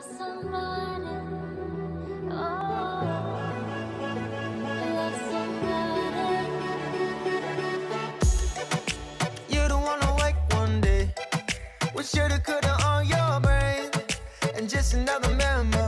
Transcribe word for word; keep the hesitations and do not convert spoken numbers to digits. love somebody. Oh, love somebody. You don't wanna wake one day. We shoulda coulda on your brain, and just another memory.